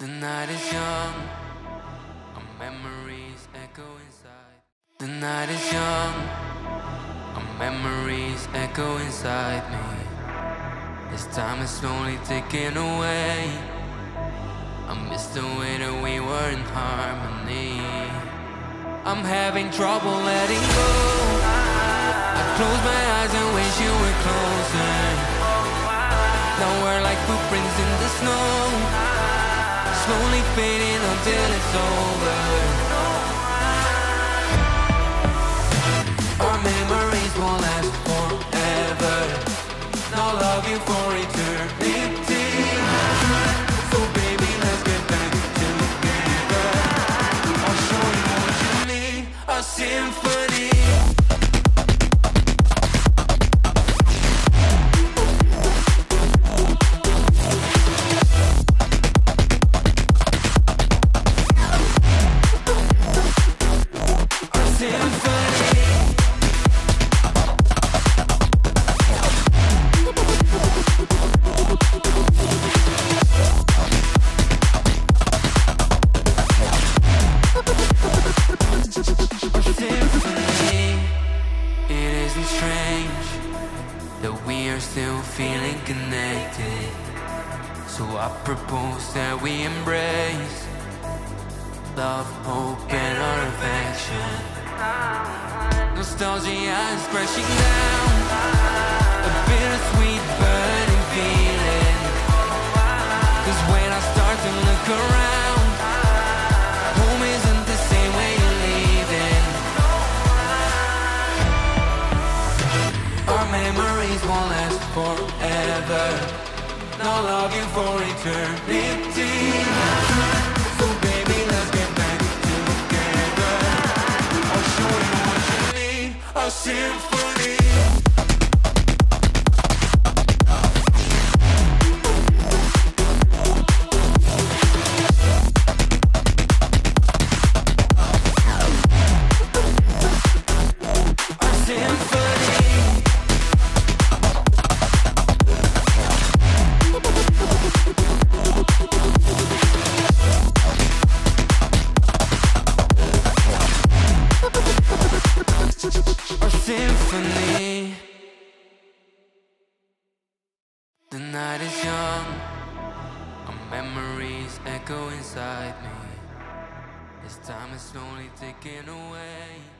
The night is young, our memories echo inside. The night is young, our memories echo inside me. This time is slowly ticking away. I miss the way that we were in harmony. I'm having trouble letting go. I close my eyes and wish you were closer. Now we're like footprints in the snow, slowly fading until it's over. Our memories will last forever, and I'll love you for eternity. So baby, let's get back together. I'll show you what you need, a symphony. Still feeling connected, so I propose that we embrace love, hope, and our affection. Nostalgia is crashing down, a bittersweet burning feeling. 'Cause when I start to look around, home isn't the same way you're leaving. Our memories won't last forever, and I'll love you for eternity. So baby, let's get back together. I'll show you what you need, a symphony. Symphony. The night is young, our memories echo inside me. This time is slowly ticking away.